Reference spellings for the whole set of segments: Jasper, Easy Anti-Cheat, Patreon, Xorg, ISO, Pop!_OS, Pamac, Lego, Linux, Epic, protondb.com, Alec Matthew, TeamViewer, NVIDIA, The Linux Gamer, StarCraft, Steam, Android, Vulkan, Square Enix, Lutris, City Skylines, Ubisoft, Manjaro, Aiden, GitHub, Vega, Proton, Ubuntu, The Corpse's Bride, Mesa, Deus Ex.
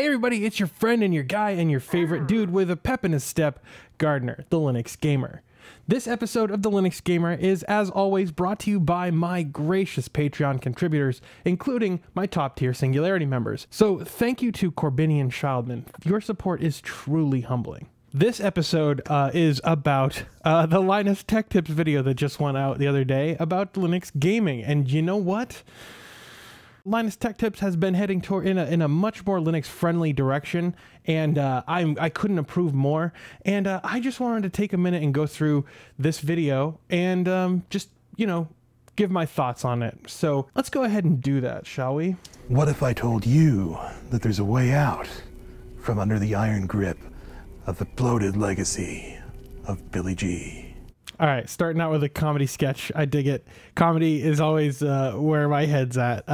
Hey everybody, it's your friend and your guy and your favorite dude with a pep in his step, Gardner, the Linux Gamer. This episode of The Linux Gamer is, as always, brought to you by my gracious Patreon contributors, including my top-tier Singularity members. So thank you to Corbinian Childman. Your support is truly humbling. This episode is about the Linus Tech Tips video that just went out the other day about Linux gaming. And you know what? Linus Tech Tips has been heading toward in a much more Linux-friendly direction, and I couldn't approve more. And I just wanted to take a minute and go through this video and just, you know, give my thoughts on it. So let's go ahead and do that, shall we? What if I told you that there's a way out from under the iron grip of the bloated legacy of Billy G? All right, starting out with a comedy sketch. I dig it. Comedy is always where my head's at.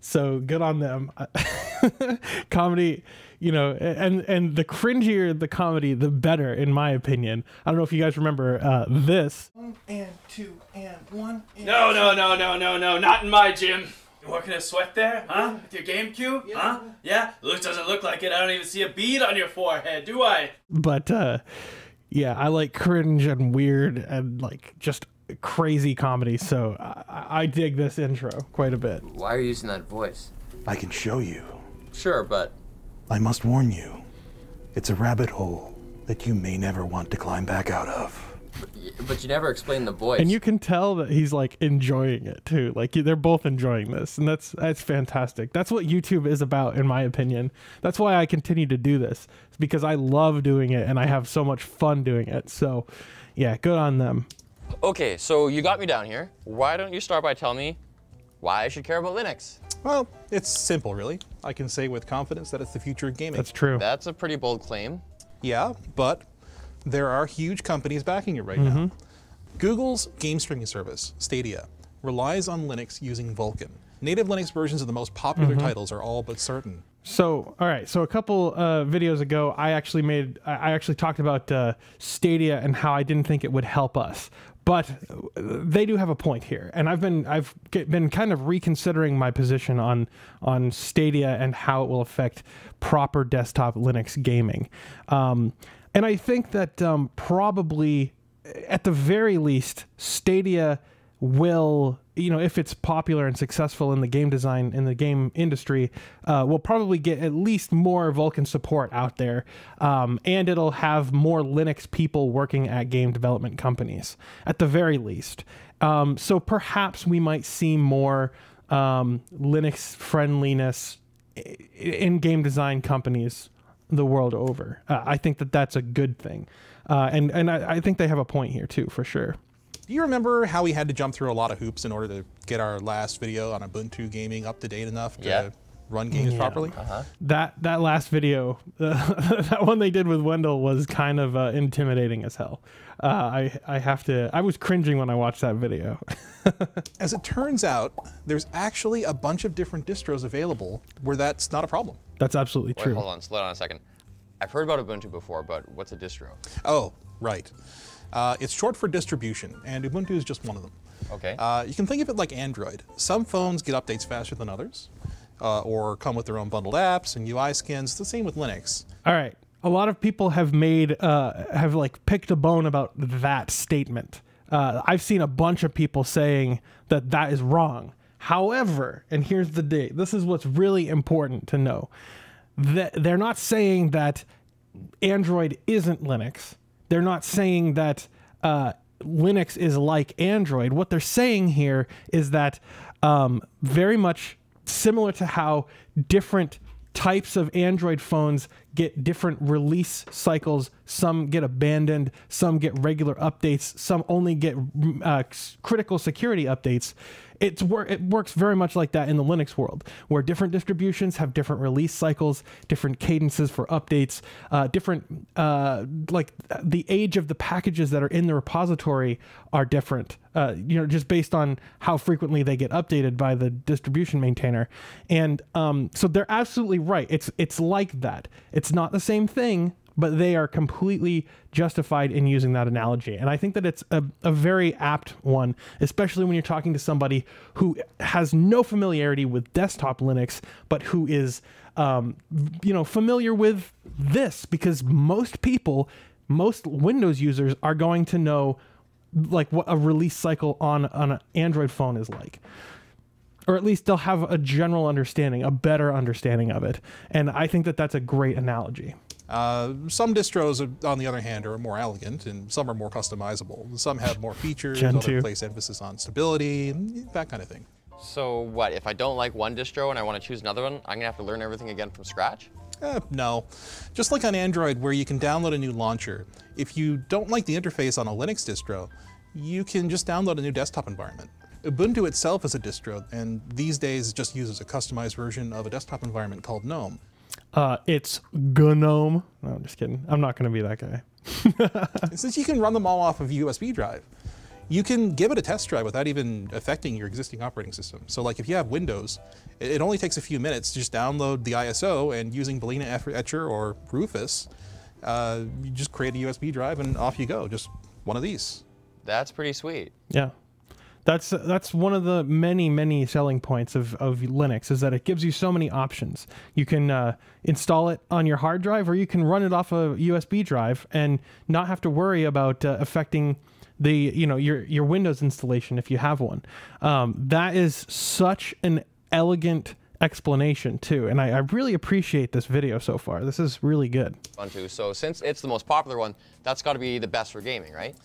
So good on them. Comedy, you know, and the cringier the comedy, the better, in my opinion. I don't know if you guys remember this. One and two and one. And no, no, no, no, no, no, not in my gym. You're working a sweat there, huh? With your GameCube, yeah. Huh? Yeah. Look, doesn't look like it. I don't even see a bead on your forehead, do I? But yeah, I like cringe and weird and like just crazy comedy, so I dig this intro quite a bit. Why are you using that voice? I can show you. Sure, but I must warn you. It's a rabbit hole that you may never want to climb back out of. But you never explain the voice. And you can tell that he's like enjoying it too. Like they're both enjoying this, and that's fantastic. That's what YouTube is about, in my opinion. That's why I continue to do this, because I love doing it and I have so much fun doing it. So yeah, good on them. Okay, so you got me down here. Why don't you start by telling me why I should care about Linux? Well, it's simple, really. I can say with confidence that it's the future of gaming. That's true. That's a pretty bold claim. Yeah, but there are huge companies backing it right now. Google's game streaming service, Stadia, relies on Linux using Vulkan. Native Linux versions of the most popular titles are all but certain. So, all right, so a couple videos ago, I actually talked about Stadia and how I didn't think it would help us. But they do have a point here, and I've been kind of reconsidering my position on Stadia and how it will affect proper desktop Linux gaming. And I think that probably, at the very least, Stadia will, you know, if it's popular and successful in the game design, in the game industry, will probably get at least more Vulkan support out there. And it'll have more Linux people working at game development companies, at the very least. So perhaps we might see more Linux friendliness in game design companies the world over. I think that that's a good thing. And I think they have a point here too, for sure. Do you remember how we had to jump through a lot of hoops in order to get our last video on Ubuntu gaming up to date enough to run games properly? That last video, that one they did with Wendell was kind of intimidating as hell. I was cringing when I watched that video. As it turns out, there's actually a bunch of different distros available where that's not a problem. That's absolutely true. Hold on, slow down a second. I've heard about Ubuntu before, but what's a distro? Oh, right. It's short for distribution, and Ubuntu is just one of them. Okay. You can think of it like Android. Some phones get updates faster than others, or come with their own bundled apps and UI skins. The same with Linux. All right. A lot of people have made, have picked a bone about that statement. I've seen a bunch of people saying that that is wrong. However, and here's the deal, this is what's really important to know, that they're not saying that Android isn't Linux. They're not saying that Linux is like Android. What they're saying here is that very much similar to how different types of Android phones get different release cycles. Some get abandoned, some get regular updates, some only get critical security updates. It works very much like that in the Linux world, where different distributions have different release cycles, different cadences for updates, different, like the age of the packages that are in the repository are different, you know, just based on how frequently they get updated by the distribution maintainer. And so they're absolutely right. It's like that. It's not the same thing, but they are completely justified in using that analogy. And I think that it's a very apt one, especially when you're talking to somebody who has no familiarity with desktop Linux, but who is, you know, familiar with this, because most people, most Windows users are going to know like what a release cycle on an Android phone is like. Or at least they'll have a general understanding, a better understanding of it. And I think that that's a great analogy. Some distros, on the other hand, are more elegant, and some are more customizable. Some have more features, others place emphasis on stability, that kind of thing. So what, if I don't like one distro and I want to choose another one, I'm going to have to learn everything again from scratch? No. Just like on Android, where you can download a new launcher, if you don't like the interface on a Linux distro, you can just download a new desktop environment. Ubuntu itself is a distro, and these days just uses a customized version of a desktop environment called GNOME. It's GNOME. No, I'm just kidding. I'm not going to be that guy. Since you can run them all off of a USB drive, you can give it a test drive without even affecting your existing operating system. So like if you have Windows, it only takes a few minutes to just download the ISO, and using Balena Etcher or Rufus, you just create a USB drive and off you go. Just one of these. That's pretty sweet. Yeah. That's one of the many, many selling points of Linux, is that it gives you so many options. You can install it on your hard drive, or you can run it off a USB drive and not have to worry about affecting the, you know, your Windows installation if you have one. That is such an elegant explanation too, and I really appreciate this video so far. This is really good. So since it's the most popular one, that's got to be the best for gaming, right?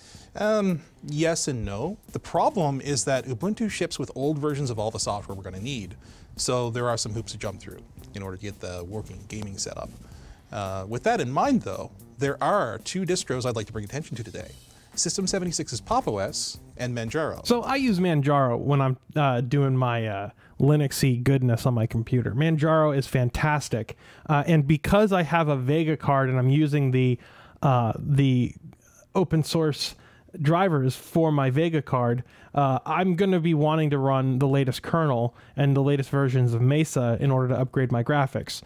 Yes and no. The problem is that Ubuntu ships with old versions of all the software we're going to need. So there are some hoops to jump through in order to get the working gaming set up. With that in mind, though, there are two distros I'd like to bring attention to today. System76's Pop!_OS and Manjaro. So I use Manjaro when I'm doing my Linuxy goodness on my computer. Manjaro is fantastic. And because I have a Vega card and I'm using the open source drivers for my Vega card, I'm going to be wanting to run the latest kernel and the latest versions of Mesa in order to upgrade my graphics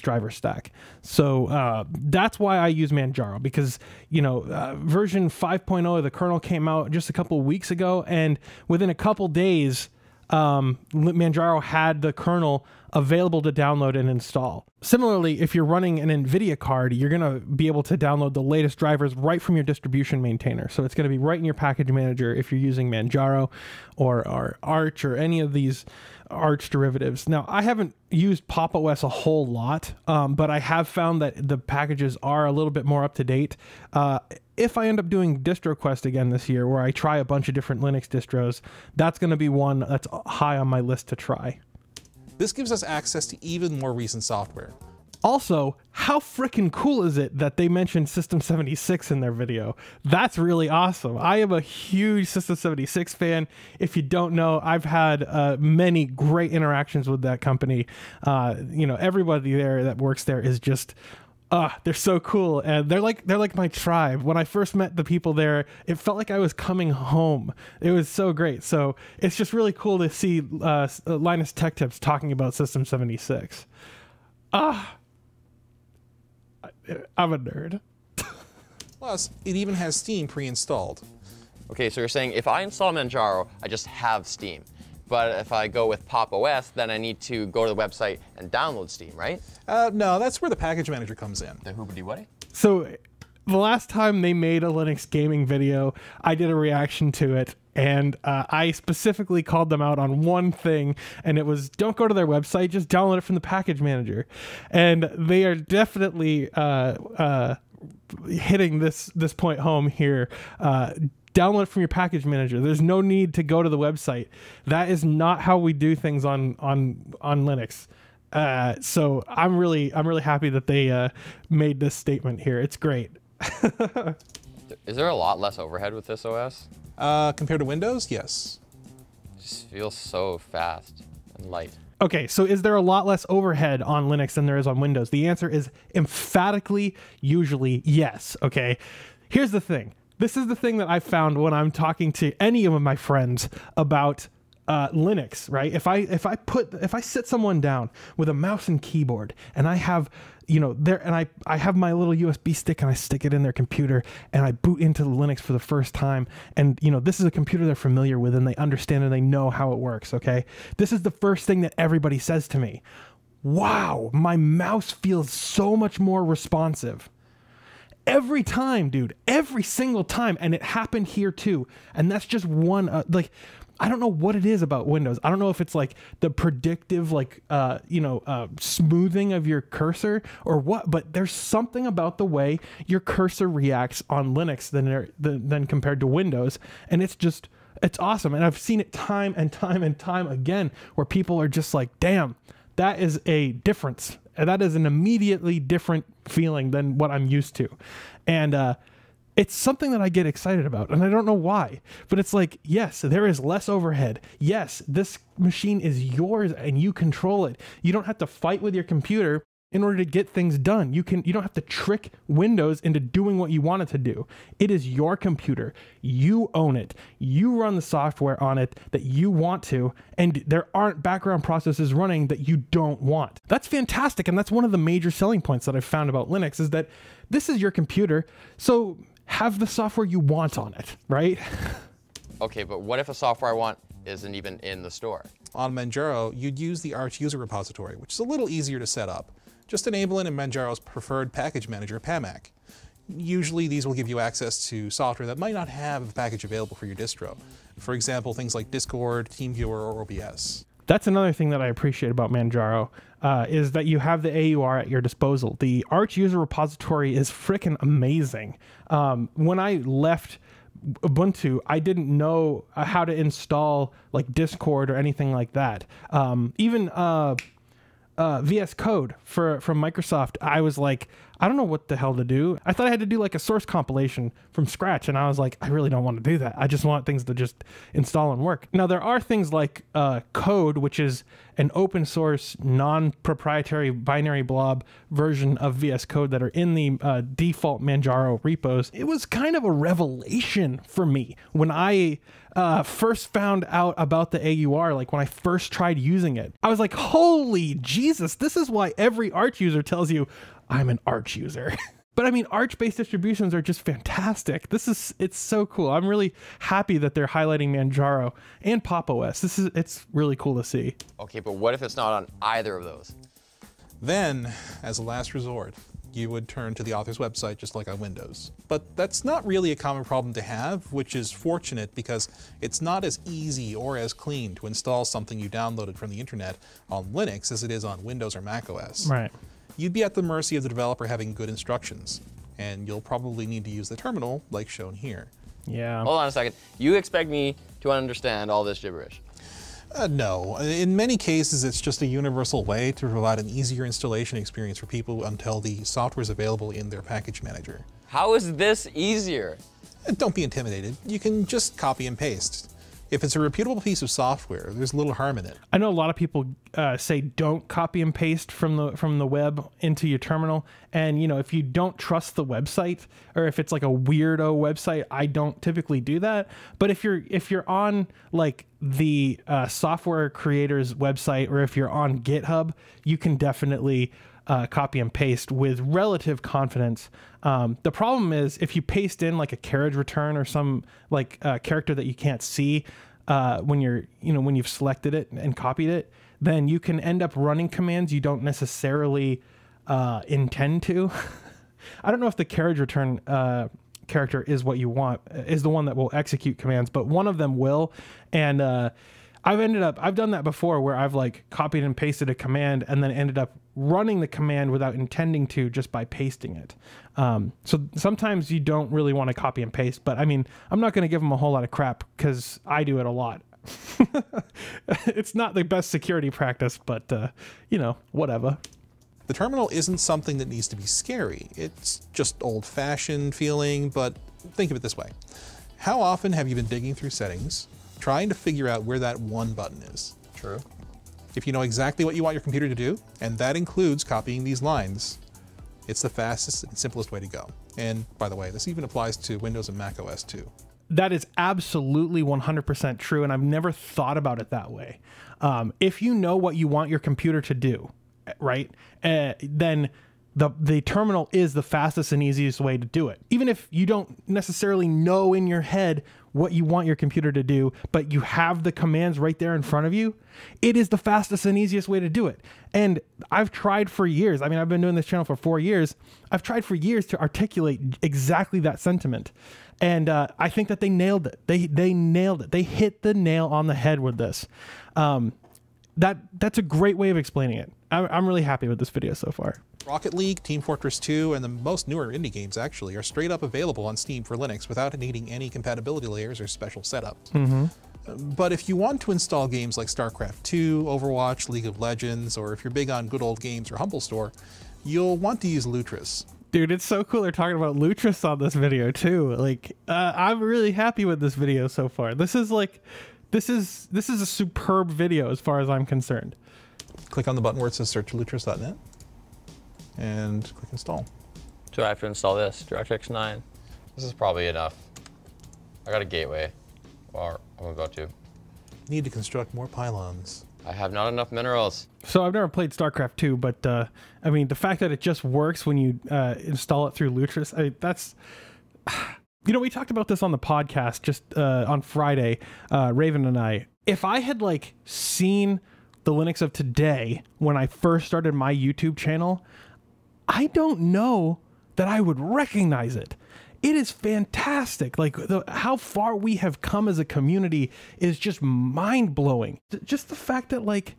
driver stack. So that's why I use Manjaro, because, you know, version 5.0 of the kernel came out just a couple weeks ago, and within a couple days, Manjaro had the kernel available to download and install. Similarly, if you're running an NVIDIA card, you're going to be able to download the latest drivers right from your distribution maintainer. So it's going to be right in your package manager if you're using Manjaro or Arch or any of these Arch derivatives. Now, I haven't used Pop!_OS a whole lot, but I have found that the packages are a little bit more up to date. If I end up doing DistroQuest again this year, where I try a bunch of different Linux distros, that's going to be one that's high on my list to try. This gives us access to even more recent software. Also, how frickin' cool is it that they mentioned System76 in their video? That's really awesome. I am a huge System76 fan. If you don't know, I've had many great interactions with that company. You know, everybody there that works there is just, they're so cool, and they're like my tribe. When I first met the people there, it felt like I was coming home. It was so great. So it's just really cool to see Linus Tech Tips talking about System76. I'm a nerd. Plus, it even has Steam pre-installed. Okay, so you're saying if I install Manjaro, I just have Steam. But if I go with Pop!_OS, then I need to go to the website and download Steam, right? No, that's where the package manager comes in. The hoobity what? So the last time they made a Linux gaming video, I did a reaction to it, and I specifically called them out on one thing, and it was, don't go to their website, just download it from the package manager. And they are definitely hitting this point home here. Download it from your package manager. There's no need to go to the website. That is not how we do things on Linux. So I'm really happy that they made this statement here. It's great. Is there a lot less overhead with this OS? Compared to Windows, yes. It just feels so fast and light. Okay, so is there a lot less overhead on Linux than there is on Windows? The answer is emphatically, usually, yes. Okay, here's the thing. This is the thing that I found when I'm talking to any of my friends about Linux, right? If I sit someone down with a mouse and keyboard, and I have, you know, there, and I have my little USB stick and I stick it in their computer and I boot into Linux for the first time, and you know, this is a computer they're familiar with and they understand and they know how it works. Okay. This is the first thing that everybody says to me. Wow, my mouse feels so much more responsive. Every time, dude, every single time. And it happened here too. And that's just one, like, I don't know what it is about Windows. I don't know if it's like the predictive, like, you know, smoothing of your cursor or what, but there's something about the way your cursor reacts on Linux than compared to Windows. And it's just, it's awesome. And I've seen it time and time and time again where people are just like, damn, that is a difference. And that is an immediately different feeling than what I'm used to. And, it's something that I get excited about, and I don't know why, but it's like, yes, there is less overhead. Yes, this machine is yours and you control it. You don't have to fight with your computer in order to get things done. You don't have to trick Windows into doing what you want it to do. It is your computer. You own it. You run the software on it that you want to, and there aren't background processes running that you don't want. That's fantastic, and that's one of the major selling points that I've found about Linux is that this is your computer, so have the software you want on it, right? Okay, but what if a software I want isn't even in the store? On Manjaro, you'd use the Arch user repository, which is a little easier to set up. Just enable it in Manjaro's preferred package manager, PAMAC. Usually these will give you access to software that might not have a package available for your distro. For example, things like Discord, TeamViewer, or OBS. That's another thing that I appreciate about Manjaro, is that you have the AUR at your disposal. The Arch user repository is frickin' amazing. When I left Ubuntu, I didn't know how to install like Discord or anything like that. Even VS Code from Microsoft, I was like, I don't know what the hell to do. I thought I had to do like a source compilation from scratch, and I was like, I really don't want to do that. I just want things to just install and work. Now, there are things like Code, which is an open source, non-proprietary binary blob version of VS Code that are in the default Manjaro repos. It was kind of a revelation for me when I first found out about the AUR, like when I first tried using it. I was like, holy Jesus, this is why every Arch user tells you, I'm an Arch user. But I mean, Arch-based distributions are just fantastic. It's so cool. I'm really happy that they're highlighting Manjaro and Pop!_OS. It's really cool to see. Okay, but what if it's not on either of those? Then, as a last resort, you would turn to the author's website just like on Windows. But that's not really a common problem to have, which is fortunate because it's not as easy or as clean to install something you downloaded from the internet on Linux as it is on Windows or macOS. Right. You'd be at the mercy of the developer having good instructions, and you'll probably need to use the terminal like shown here. Yeah. Hold on a second. You expect me to understand all this gibberish? No. In many cases, it's just a universal way to provide an easier installation experience for people until the software is available in their package manager. How is this easier? Don't be intimidated. You can just copy and paste. If it's a reputable piece of software, there's little harm in it. I know a lot of people say don't copy and paste from the web into your terminal. And, you know, if you don't trust the website, or if it's like a weirdo website, I don't typically do that. But if you're on like the software creator's website, or if you're on GitHub, you can definitely copy and paste with relative confidence. The problem is if you paste in like a carriage return or some like character that you can't see when you've selected it and copied it, then you can end up running commands you don't necessarily intend to. I don't know if the carriage return character is what you want, is the one that will execute commands, but one of them will. And I've done that before where I've like copied and pasted a command and then ended up running the command without intending to just by pasting it. So sometimes you don't really want to copy and paste, but I mean, I'm not going to give them a whole lot of crap because I do it a lot. It's not the best security practice, but you know, whatever. The terminal isn't something that needs to be scary. It's just old fashioned feeling, but think of it this way. How often have you been digging through settings, trying to figure out where that one button is? True. If you know exactly what you want your computer to do, and that includes copying these lines, it's the fastest and simplest way to go. And by the way, this even applies to Windows and Mac OS too. That is absolutely 100% true, and I've never thought about it that way. If you know what you want your computer to do, right, then the terminal is the fastest and easiest way to do it. Even if you don't necessarily know in your head what you want your computer to do, but you have the commands right there in front of you, it is the fastest and easiest way to do it. And I've tried for years. I mean, I've been doing this channel for 4 years. I've tried for years to articulate exactly that sentiment. And I think that they nailed it. They nailed it. They hit the nail on the head with this. That's a great way of explaining it. I'm really happy with this video so far. Rocket League, Team Fortress 2, and the most newer indie games actually are straight up available on Steam for Linux without needing any compatibility layers or special setups. Mm-hmm. But if you want to install games like StarCraft 2, Overwatch, League of Legends, or if you're big on Good Old Games or Humble Store, you'll want to use Lutris. Dude, it's so cool they're talking about Lutris on this video too. Like, I'm really happy with this video so far. This is like, this is a superb video as far as I'm concerned. Click on the button where it says search Lutris.net and click install. Do I have to install this? DirectX 9. This is probably enough. I got a gateway. Or I'm about to. Need to construct more pylons. I have not enough minerals. So I've never played StarCraft 2, but I mean, the fact that it just works when you install it through Lutris, that's... You know, we talked about this on the podcast just on Friday, Raven and I. If I had like seen the Linux of today when I first started my YouTube channel, I don't know that I would recognize it. It is fantastic. Like how far we have come as a community is just mind blowing. Just the fact that like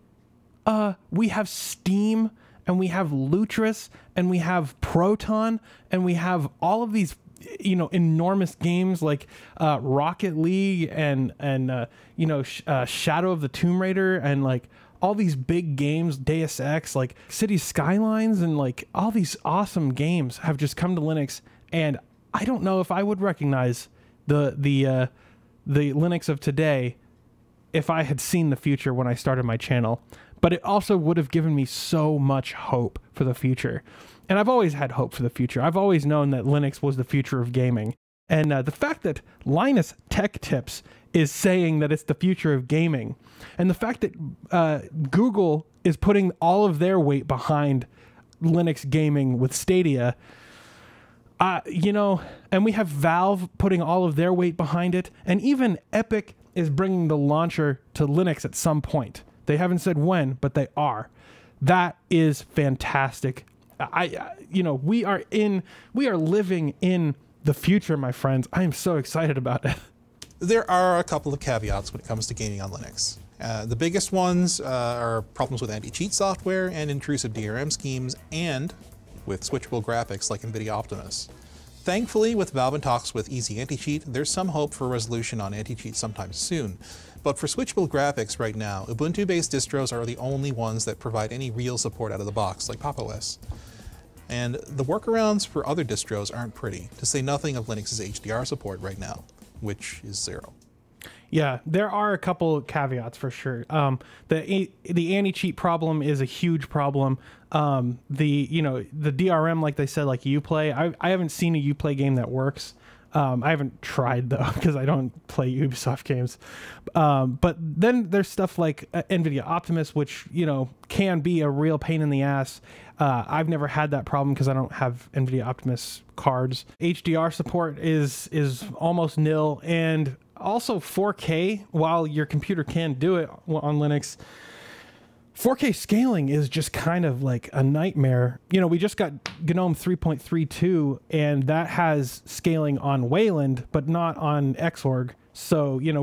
we have Steam and we have Lutris and we have Proton and we have all of these, you know, enormous games like Rocket League and you know, Shadow of the Tomb Raider and like all these big games, Deus Ex, like City Skylines, and like all these awesome games have just come to Linux. And I don't know if I would recognize the Linux of today if I had seen the future when I started my channel, but it also would have given me so much hope for the future. And I've always had hope for the future. I've always known that Linux was the future of gaming. And the fact that Linus Tech Tips is saying that it's the future of gaming, and the fact that Google is putting all of their weight behind Linux gaming with Stadia, you know, and we have Valve putting all of their weight behind it, and even Epic is bringing the launcher to Linux at some point. They haven't said when, but they are. That is fantastic. You know, we are living in the future, my friends. I am so excited about it. There are a couple of caveats when it comes to gaming on Linux. The biggest ones are problems with anti-cheat software and intrusive DRM schemes, and with switchable graphics like NVIDIA Optimus. Thankfully, with Valve and talks with Easy Anti-Cheat, there's some hope for resolution on anti-cheat sometime soon. But for switchable graphics right now, Ubuntu-based distros are the only ones that provide any real support out of the box, like Pop!_OS. And the workarounds for other distros aren't pretty, to say nothing of Linux's HDR support right now, which is zero. Yeah, there are a couple caveats for sure. The anti-cheat problem is a huge problem. You know, the DRM, like they said, like Uplay. I haven't seen a Uplay game that works. I haven't tried though, because I don't play Ubisoft games. But then there's stuff like NVIDIA Optimus, which, you know, can be a real pain in the ass. I've never had that problem because I don't have NVIDIA Optimus cards. HDR support is almost nil, and also 4K, while your computer can do it on Linux, 4K scaling is just kind of like a nightmare. You know, we just got GNOME 3.32, and that has scaling on Wayland, but not on Xorg. So, you know,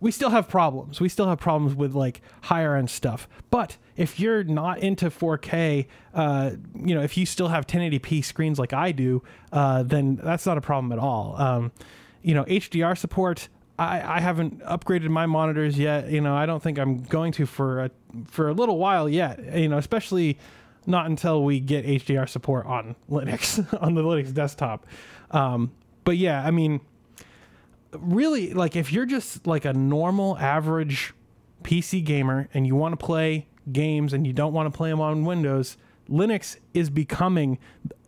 we still have problems. We still have problems with like higher end stuff. But if you're not into 4K, you know, if you still have 1080p screens like I do, then that's not a problem at all. You know, HDR support, I haven't upgraded my monitors yet. You know, I don't think I'm going to for a little while yet, you know, especially not until we get HDR support on Linux, on the Linux desktop. But yeah, I mean, really, like if you're just like a normal average PC gamer and you want to play games and you don't want to play them on Windows, Linux is becoming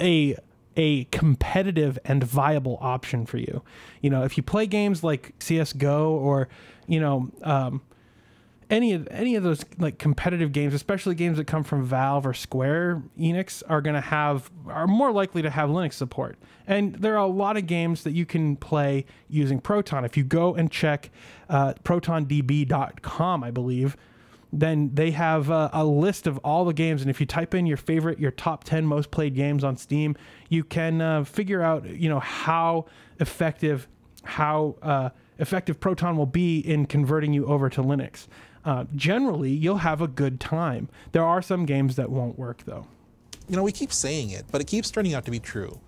a a competitive and viable option for you. You know, if you play games like CSGO or, you know, any of those like competitive games, especially games that come from Valve or Square Enix, are going to have, are more likely to have Linux support. And there are a lot of games that you can play using Proton. If you go and check protondb.com, I believe, then they have a list of all the games. And if you type in your favorite, your top 10 most played games on Steam, you can figure out, you know, how effective Proton will be in converting you over to Linux. Generally, you'll have a good time. There are some games that won't work, though. You know, we keep saying it, but it keeps turning out to be true.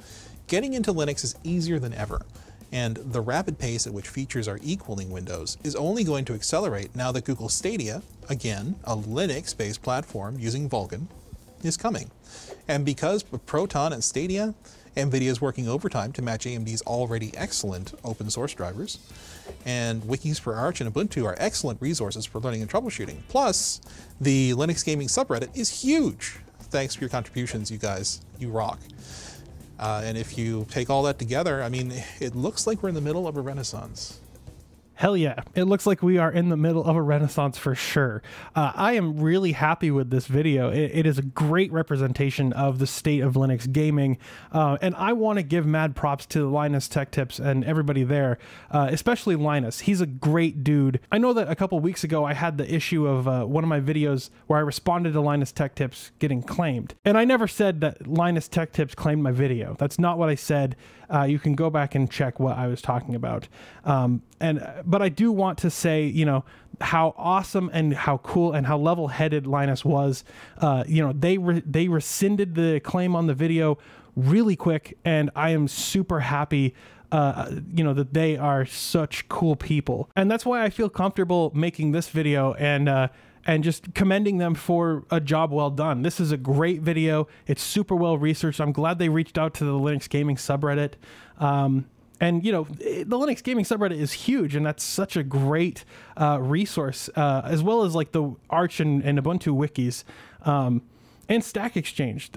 Getting into Linux is easier than ever, and the rapid pace at which features are equaling Windows is only going to accelerate now that Google Stadia, again, a Linux-based platform using Vulkan, is coming. And because of Proton and Stadia, NVIDIA is working overtime to match AMD's already excellent open source drivers, and wikis for Arch and Ubuntu are excellent resources for learning and troubleshooting. Plus, the Linux gaming subreddit is huge. Thanks for your contributions, you guys. You rock. And if you take all that together, I mean, it looks like we're in the middle of a renaissance. Hell yeah. It looks like we are in the middle of a renaissance for sure. I am really happy with this video. It is a great representation of the state of Linux gaming. And I want to give mad props to Linus Tech Tips and everybody there, especially Linus. He's a great dude. I know that a couple weeks ago, I had the issue of one of my videos where I responded to Linus Tech Tips getting claimed. And I never said that Linus Tech Tips claimed my video. That's not what I said. You can go back and check what I was talking about. But I do want to say, you know, how awesome and how cool and how level-headed Linus was. You know, they rescinded the claim on the video really quick, and I am super happy, you know, that they are such cool people. And that's why I feel comfortable making this video and just commending them for a job well done. This is a great video. It's super well researched. I'm glad they reached out to the Linux gaming subreddit. And, you know, the Linux gaming subreddit is huge, and that's such a great resource, as well as like the Arch and Ubuntu wikis, and Stack Exchange.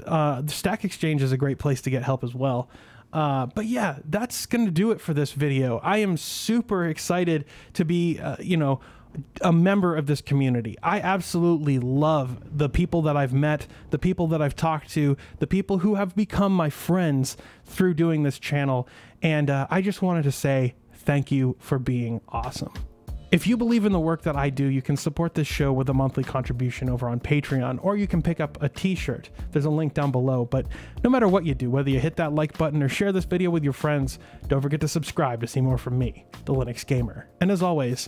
Stack Exchange is a great place to get help as well. But yeah, that's going to do it for this video. I am super excited to be, you know, a member of this community. I absolutely love the people that I've met, the people that I've talked to, the people who have become my friends through doing this channel. And I just wanted to say thank you for being awesome. If you believe in the work that I do, you can support this show with a monthly contribution over on Patreon, or you can pick up a t-shirt. There's a link down below, but no matter what you do, whether you hit that like button or share this video with your friends, don't forget to subscribe to see more from me, The Linux Gamer. And as always,